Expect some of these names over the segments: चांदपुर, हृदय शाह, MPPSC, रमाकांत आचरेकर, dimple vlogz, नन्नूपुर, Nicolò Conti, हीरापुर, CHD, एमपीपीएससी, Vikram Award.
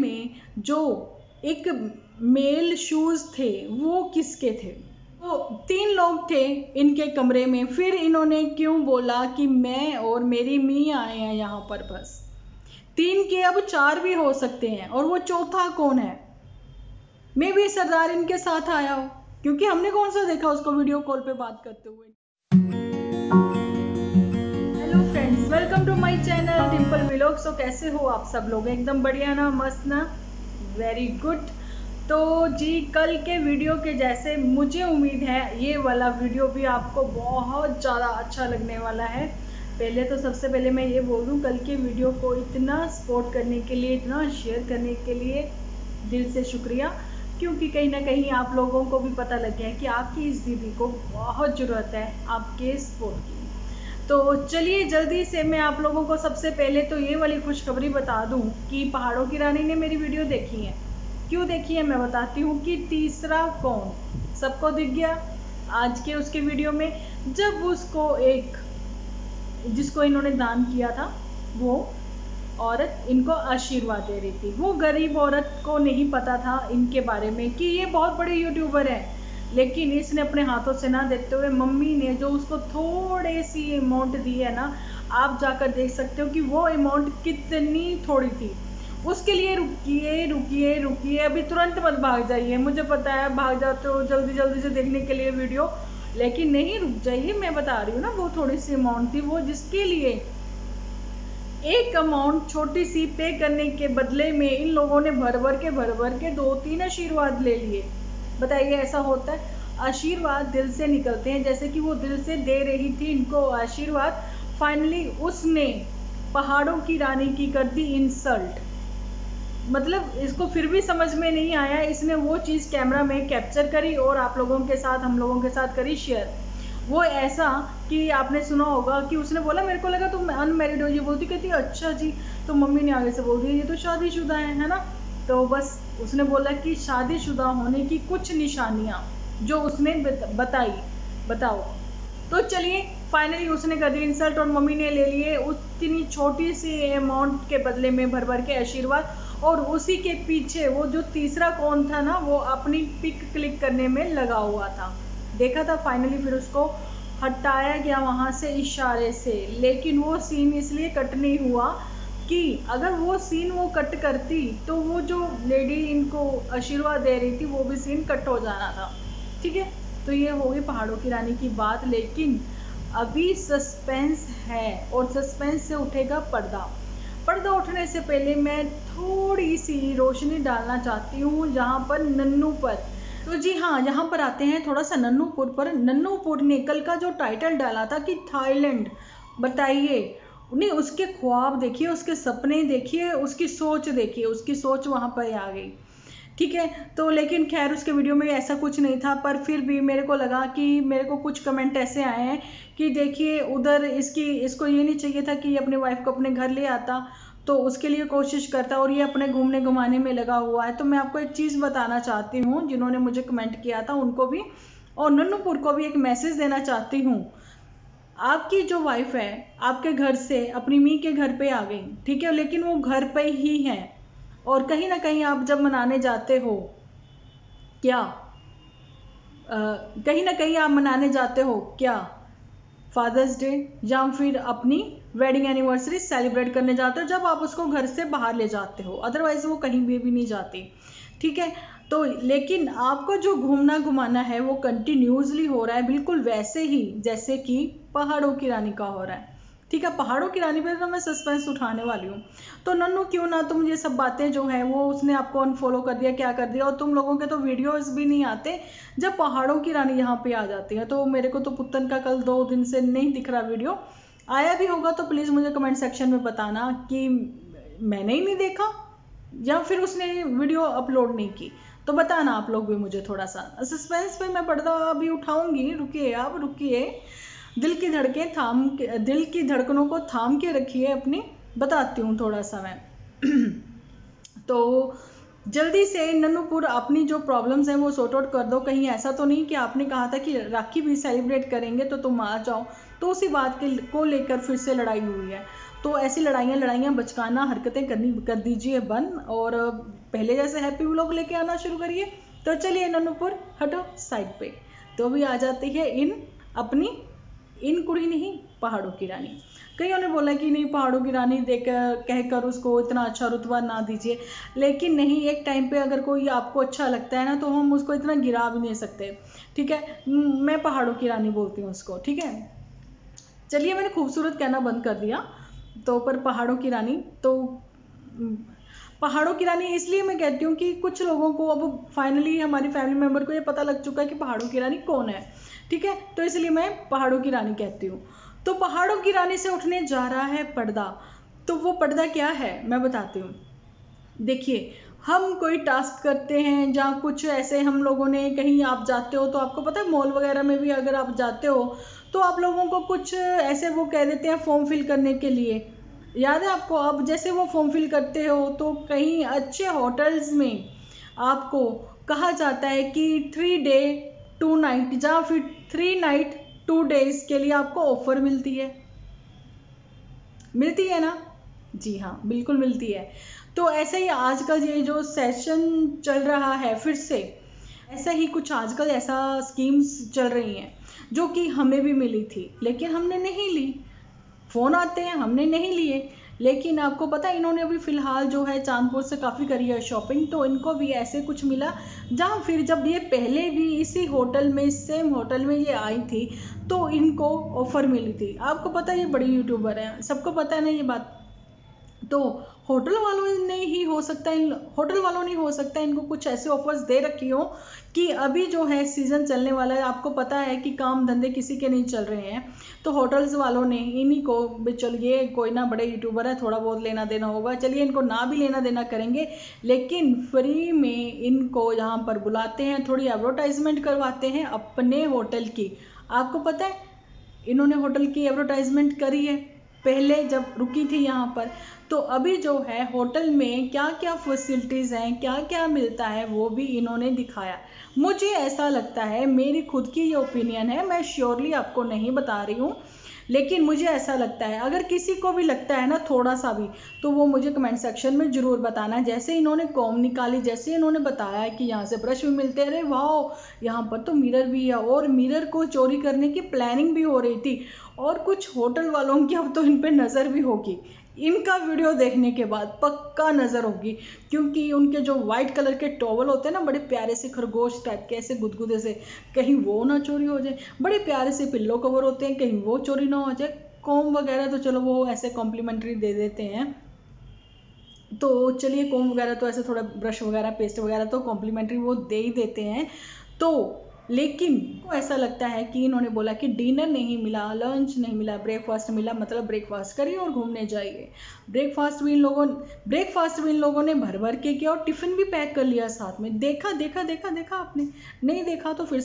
में जो एक मेल शूज़ थे वो किसके थे? तो तीन लोग थे इनके कमरे में। फिर इन्होंने क्यों बोला कि मैं और मेरी मियाँ आए हैं यहाँ पर? बस तीन के अब चार भी हो सकते हैं। और वो चौथा कौन है? मैं भी सरदार इनके साथ आया हूँ, क्योंकि हमने कौन सा देखा उसको वीडियो कॉल पे बात करते हुए। Hello friends, welcome to my channel Dimple vlogs. तो कैसे हो आप सब लोग? एकदम बढ़िया ना, मस्त ना, वेरी गुड। तो जी कल के वीडियो के जैसे मुझे उम्मीद है ये वाला वीडियो भी आपको बहुत ज़्यादा अच्छा लगने वाला है। पहले तो सबसे पहले मैं ये बोलूँ, कल के वीडियो को इतना सपोर्ट करने के लिए, इतना शेयर करने के लिए दिल से शुक्रिया, क्योंकि कहीं ना कहीं आप लोगों को भी पता लग गया है कि आपकी इस दीदी को बहुत ज़रूरत है आपके सपोर्ट की। तो चलिए जल्दी से मैं आप लोगों को सबसे पहले तो ये वाली खुशखबरी बता दूं कि पहाड़ों की रानी ने मेरी वीडियो देखी है। क्यों देखी है मैं बताती हूँ कि तीसरा कौन सबको दिख गया आज के उसके वीडियो में, जब उसको एक जिसको इन्होंने दान किया था वो औरत इनको आशीर्वाद दे रही थी। वो गरीब औरत को नहीं पता था इनके बारे में कि ये बहुत बड़े यूट्यूबर है, लेकिन इसने अपने हाथों से ना देते हुए मम्मी ने जो उसको थोड़े सी अमाउंट दी है ना, आप जाकर देख सकते हो कि वो अमाउंट कितनी थोड़ी थी। उसके लिए रुकिए रुकिए रुकिए, अभी तुरंत मत भाग जाइए। मुझे पता है भाग जाते हो जल्दी जल्दी से देखने के लिए वीडियो, लेकिन नहीं, रुक जाइए। मैं बता रही हूँ ना, वो थोड़ी सी अमाउंट थी वो, जिसके लिए एक अमाउंट छोटी सी पे करने के बदले में इन लोगों ने भर भर के 2-3 आशीर्वाद ले लिए। बताइए ऐसा होता है? आशीर्वाद दिल से निकलते हैं, जैसे कि वो दिल से दे रही थी इनको आशीर्वाद। फाइनली उसने पहाड़ों की रानी की कर दी इंसल्ट। मतलब इसको फिर भी समझ में नहीं आया, इसने वो चीज़ कैमरा में कैप्चर करी और आप लोगों के साथ, हम लोगों के साथ करी शेयर। वो ऐसा कि आपने सुना होगा कि उसने बोला मेरे को लगा तुम अनमैरिड हो, ये बोलती कहती अच्छा जी। तो मम्मी ने आगे से बोल दिया ये तो शादीशुदा है ना। तो बस उसने बोला कि शादीशुदा होने की कुछ निशानियाँ जो उसने बताई, बताओ। तो चलिए फाइनली उसने कर दी इंसल्ट और मम्मी ने ले लिए उतनी छोटी सी अमाउंट के बदले में भर के आशीर्वाद। और उसी के पीछे वो जो तीसरा कौन था ना, वो अपनी पिक क्लिक करने में लगा हुआ था, देखा था। फाइनली फिर उसको हटाया गया वहाँ से इशारे से, लेकिन वो सीन इसलिए कट नहीं हुआ कि अगर वो सीन वो कट करती तो वो जो लेडी इनको आशीर्वाद दे रही थी वो भी सीन कट हो जाना था। ठीक है, तो ये होगी पहाड़ों की रानी की बात। लेकिन अभी सस्पेंस है और सस्पेंस से उठेगा पर्दा। पर्दा उठने से पहले मैं थोड़ी सी रोशनी डालना चाहती हूँ जहाँ पर नन्नू पर। तो जी हाँ, यहाँ पर आते हैं थोड़ा सा नन्नूपुर पर। नन्नूपुर ने कल का जो टाइटल डाला था कि थाईलैंड, बताइए उन्हें उसके ख्वाब देखिए, उसके सपने देखिए, उसकी सोच देखिए, उसकी सोच वहाँ पर आ गई। ठीक है, तो लेकिन खैर उसके वीडियो में ऐसा कुछ नहीं था, पर फिर भी मेरे को लगा कि मेरे को कुछ कमेंट ऐसे आए हैं कि देखिए उधर इसको ये नहीं चाहिए था कि ये अपने वाइफ को अपने घर ले आता, तो उसके लिए कोशिश करता और ये अपने घूमने घुमाने में लगा हुआ है। तो मैं आपको एक चीज़ बताना चाहती हूँ, जिन्होंने मुझे कमेंट किया था उनको भी और नन्नूपुर को भी एक मैसेज देना चाहती हूँ। आपकी जो वाइफ है आपके घर से अपनी मी के घर पे आ गई, ठीक है, लेकिन वो घर पे ही है। और कहीं ना कहीं आप जब मनाने जाते हो, क्या फादर्स डे या फिर अपनी वेडिंग एनिवर्सरी सेलिब्रेट करने जाते हो, जब आप उसको घर से बाहर ले जाते हो, अदरवाइज वो कहीं भी नहीं जाती। ठीक है, तो लेकिन आपको जो घूमना घुमाना है वो कंटिन्यूसली हो रहा है, बिल्कुल वैसे ही जैसे कि पहाड़ों की रानी का हो रहा है। ठीक है, पहाड़ों की रानी पे तो मैं सस्पेंस उठाने वाली हूँ। तो नन्नू क्यों ना तुम ये सब बातें जो है वो उसने आपको अनफॉलो कर दिया, क्या कर दिया। और तुम लोगों के तो वीडियोस भी नहीं आते, जब पहाड़ों की रानी यहाँ पे आ जाती है। तो मेरे को तो पुत्तन का कल 2 दिन से नहीं दिख रहा वीडियो, आया भी होगा तो प्लीज़ मुझे कमेंट सेक्शन में बताना कि मैंने ही नहीं देखा या फिर उसने वीडियो अपलोड नहीं की, तो बताना आप लोग भी मुझे। थोड़ा सा सस्पेंस पे मैं पर्दा अभी उठाऊँगी, रुकिए आप, रुकिए। दिल की धड़कनों को थाम के रखिए अपनी, बताती हूँ थोड़ा सा मैं। तो जल्दी से नन्नूपुर अपनी जो प्रॉब्लम्स हैं वो सॉर्ट आउट कर दो। कहीं ऐसा तो नहीं कि आपने कहा था कि राखी भी सेलिब्रेट करेंगे तो तुम आ जाओ, तो उसी बात को लेकर फिर से लड़ाई हुई है। तो ऐसी लड़ाइयाँ बचकाना हरकतें करनी कर दीजिए बंद और पहले जैसे हैप्पी व्लॉग लेके आना शुरू करिए। तो चलिए ननूपुर हटो साइड पे। तो अभी आ जाती है इन कुड़ी नहीं पहाड़ों की रानी। कईयों ने बोला कि नहीं पहाड़ों की रानी कहकर उसको इतना अच्छा रुतबा ना दीजिए, लेकिन नहीं, एक टाइम पे अगर कोई आपको अच्छा लगता है ना तो हम उसको इतना गिरा भी नहीं सकते। ठीक है, मैं पहाड़ों की रानी बोलती हूँ उसको। ठीक है, चलिए मैंने खूबसूरत कहना बंद कर दिया तो पर पहाड़ों की रानी। तो पहाड़ों की रानी इसलिए मैं कहती हूँ कि कुछ लोगों को अब फाइनली हमारी फैमिली मेम्बर को ये पता लग चुका है कि पहाड़ों की रानी कौन है। ठीक है, तो इसलिए मैं पहाड़ों की रानी कहती हूँ। तो पहाड़ों की रानी से उठने जा रहा है पर्दा। तो वो पर्दा क्या है मैं बताती हूँ। देखिए, हम कोई टास्क करते हैं जहाँ कुछ ऐसे हम लोगों ने, कहीं आप जाते हो तो आपको पता है मॉल वगैरह में भी अगर आप जाते हो तो आप लोगों को कुछ ऐसे वो कह देते हैं फॉर्म फिल करने के लिए, याद है आपको। अब जैसे वो फॉर्म फिल करते हो तो कहीं अच्छे होटल्स में आपको कहा जाता है कि 3 डे 2 नाइट या फिर 3 नाइट 2 डेज के लिए आपको ऑफर मिलती है। मिलती है ना? जी हाँ, बिल्कुल मिलती है। तो ऐसे ही आज का ये जो सेशन चल रहा है, फिर से ऐसा ही कुछ आजकल ऐसा स्कीम्स चल रही हैं जो कि हमें भी मिली थी लेकिन हमने नहीं ली। फ़ोन आते हैं, हमने नहीं लिए। लेकिन आपको पता है इन्होंने अभी फ़िलहाल जो है चांदपुर से काफ़ी करी है शॉपिंग, तो इनको भी ऐसे कुछ मिला जहाँ फिर जब ये पहले भी इसी होटल में, सेम होटल में ये आई थी तो इनको ऑफ़र मिली थी। आपको पता है ये बड़ी यूट्यूबर है, सबको पता है ना ये बात। तो होटल वालों ने हो सकता है इनको कुछ ऐसे ऑफर्स दे रखी हो कि अभी जो है सीज़न चलने वाला है, आपको पता है कि काम धंधे किसी के नहीं चल रहे हैं, तो होटल्स वालों ने इन्हीं को भी, चलिए कोई ना बड़े यूट्यूबर है, थोड़ा बहुत लेना देना होगा, चलिए इनको ना भी लेना देना करेंगे लेकिन फ्री में इनको यहाँ पर बुलाते हैं, थोड़ी एडवर्टाइजमेंट करवाते हैं अपने होटल की। आपको पता है इन्होंने होटल की एडवर्टाइजमेंट करी है पहले जब रुकी थी यहाँ पर। तो अभी जो है होटल में क्या क्या फैसिलिटीज़ हैं, क्या क्या मिलता है वो भी इन्होंने दिखाया। मुझे ऐसा लगता है, मेरी खुद की ये ओपिनियन है, मैं श्योरली आपको नहीं बता रही हूँ लेकिन मुझे ऐसा लगता है। अगर किसी को भी लगता है ना थोड़ा सा भी तो वो मुझे कमेंट सेक्शन में ज़रूर बताना। जैसे इन्होंने कॉम निकाली, जैसे इन्होंने बताया कि यहाँ से ब्रश भी मिलते हैं, अरे वाह यहाँ पर तो मिरर भी है, और मिरर को चोरी करने की प्लानिंग भी हो रही थी। और कुछ होटल वालों की अब तो इन पर नज़र भी होगी, इनका वीडियो देखने के बाद पक्का नज़र होगी, क्योंकि उनके जो वाइट कलर के टॉवल होते हैं ना, बड़े प्यारे से खरगोश टाइप के ऐसे गुदगुदे से, कहीं वो ना चोरी हो जाए। बड़े प्यारे से पिल्लो कवर होते हैं, कहीं वो चोरी ना हो जाए। कॉम वगैरह तो चलो वो ऐसे कॉम्प्लीमेंट्री दे देते हैं, तो चलिए कॉम वगैरह तो ऐसे थोड़ा, ब्रश वगैरह पेस्ट वगैरह तो कॉम्प्लीमेंट्री वो दे ही देते हैं। तो लेकिन को ऐसा लगता है कि इन्होंने बोला कि डिनर नहीं मिला, लंच नहीं मिला, ब्रेकफास्ट मिला, मतलब ब्रेकफास्ट करिए और घूमने जाइए। ब्रेकफास्ट भी इन लोगों ने भर भर के किया और टिफ़िन भी पैक कर लिया साथ में। देखा देखा देखा देखा आपने नहीं देखा तो फिर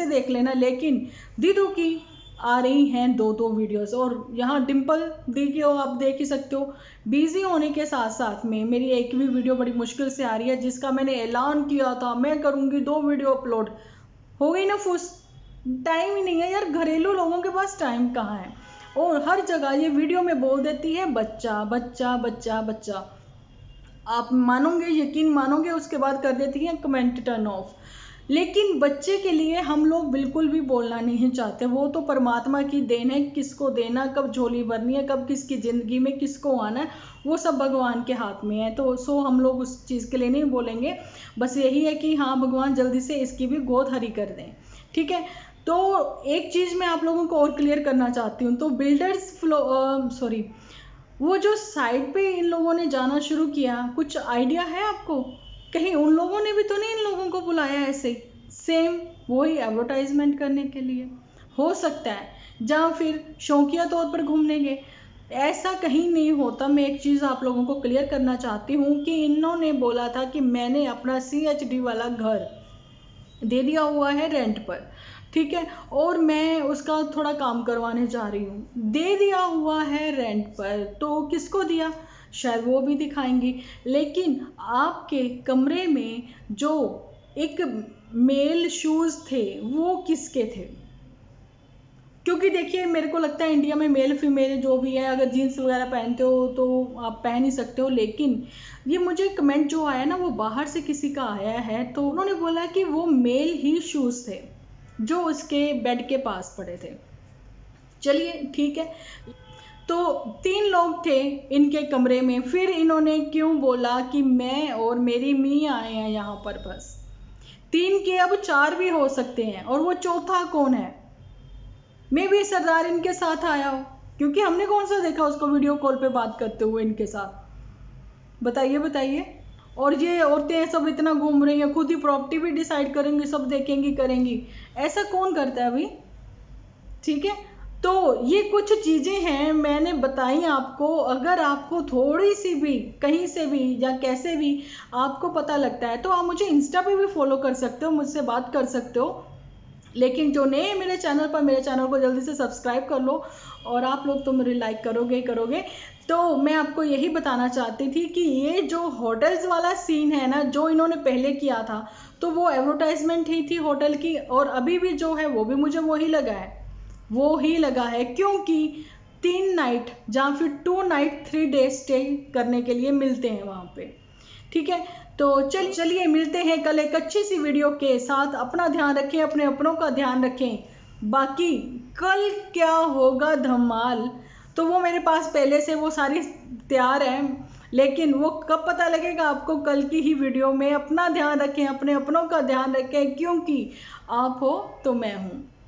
से देख लेना। लेकिन दीदू की आ रही हैं 2-2 वीडियोस, और यहाँ डिम्पल देखिए, आप देख ही सकते हो बिजी होने के साथ साथ में मेरी एक भी वीडियो बड़ी मुश्किल से आ रही है, जिसका मैंने ऐलान किया था मैं करूँगी 2 वीडियो अपलोड। हो गई ना फूस, टाइम ही नहीं है यार, घरेलू लोगों के पास टाइम कहाँ है। और हर जगह ये वीडियो में बोल देती है बच्चा बच्चा बच्चा बच्चा, आप मानोगे, यकीन मानोगे, उसके बाद कर देती हैं कमेंट टर्न ऑफ। लेकिन बच्चे के लिए हम लोग बिल्कुल भी बोलना नहीं चाहते, वो तो परमात्मा की देन है, किसको देना, कब झोली भरनी है, कब किसकी ज़िंदगी में किसको आना है, वो सब भगवान के हाथ में है। तो सो हम लोग उस चीज़ के लिए नहीं बोलेंगे, बस यही है कि हाँ भगवान जल्दी से इसकी भी गोद हरी कर दें। ठीक है, तो एक चीज़ मैं आप लोगों को और क्लियर करना चाहती हूँ। तो वो जो साइड पे इन लोगों ने जाना शुरू किया, कुछ आइडिया है आपको, कहीं उन लोगों ने भी तो नहीं इन लोगों को बुलाया ऐसे सेम वही एडवर्टाइजमेंट करने के लिए। हो सकता है जहाँ फिर शौकिया तौर पर घूमने गए, ऐसा कहीं नहीं होता। मैं एक चीज़ आप लोगों को क्लियर करना चाहती हूँ कि इन्होंने बोला था कि मैंने अपना CHD वाला घर दे दिया हुआ है रेंट पर, ठीक है, और मैं उसका थोड़ा काम करवाने जा रही हूँ। दे दिया हुआ है रेंट पर, तो किसको दिया शायद वो भी दिखाएंगे। लेकिन आपके कमरे में जो एक मेल शूज़ थे वो किसके थे, क्योंकि देखिए मेरे को लगता है इंडिया में मेल फीमेल जो भी है अगर जीन्स वगैरह पहनते हो तो आप पहन ही सकते हो, लेकिन ये मुझे कमेंट जो आया ना वो बाहर से किसी का आया है, तो उन्होंने बोला कि वो मेल ही शूज़ थे जो उसके बेड के पास पड़े थे। चलिए ठीक है, तो 3 लोग थे इनके कमरे में, फिर इन्होंने क्यों बोला कि मैं और मेरी मियाँ आए हैं यहाँ पर, बस 3 के अब 4 भी हो सकते हैं, और वो चौथा कौन है, मे भी सरदार इनके साथ आया हो, क्योंकि हमने कौन सा देखा उसको वीडियो कॉल पे बात करते हुए इनके साथ, बताइए बताइए। और ये औरतें सब इतना घूम रही हैं, खुद ही प्रॉपर्टी भी डिसाइड करेंगी, सब देखेंगी करेंगी, ऐसा कौन करता है अभी, ठीक है। तो ये कुछ चीज़ें हैं मैंने बताई आपको, अगर आपको थोड़ी सी भी कहीं से भी या कैसे भी आपको पता लगता है तो आप मुझे इंस्टा पे भी फॉलो कर सकते हो, मुझसे बात कर सकते हो, लेकिन जो नए मेरे चैनल पर मेरे चैनल को जल्दी से सब्सक्राइब कर लो, और आप लोग तो मेरे लाइक करोगे। तो मैं आपको यही बताना चाहती थी कि ये जो होटल्स वाला सीन है ना जो इन्होंने पहले किया था तो वो एडवर्टाइजमेंट ही थी होटल की, और अभी भी जो है वो भी मुझे वो ही लगा है, क्योंकि 3 नाइट या फिर 2 नाइट 3 डे स्टे करने के लिए मिलते हैं वहाँ पे, ठीक है। तो चलिए मिलते हैं कल एक अच्छी सी वीडियो के साथ, अपना ध्यान रखें, अपने अपनों का ध्यान रखें, बाकी कल क्या होगा धमाल तो वो मेरे पास पहले से वो सारी तैयार है, लेकिन वो कब पता लगेगा आपको, कल की ही वीडियो में। अपना ध्यान रखें, अपने अपनों का ध्यान रखें, क्योंकि आप हो तो मैं हूँ।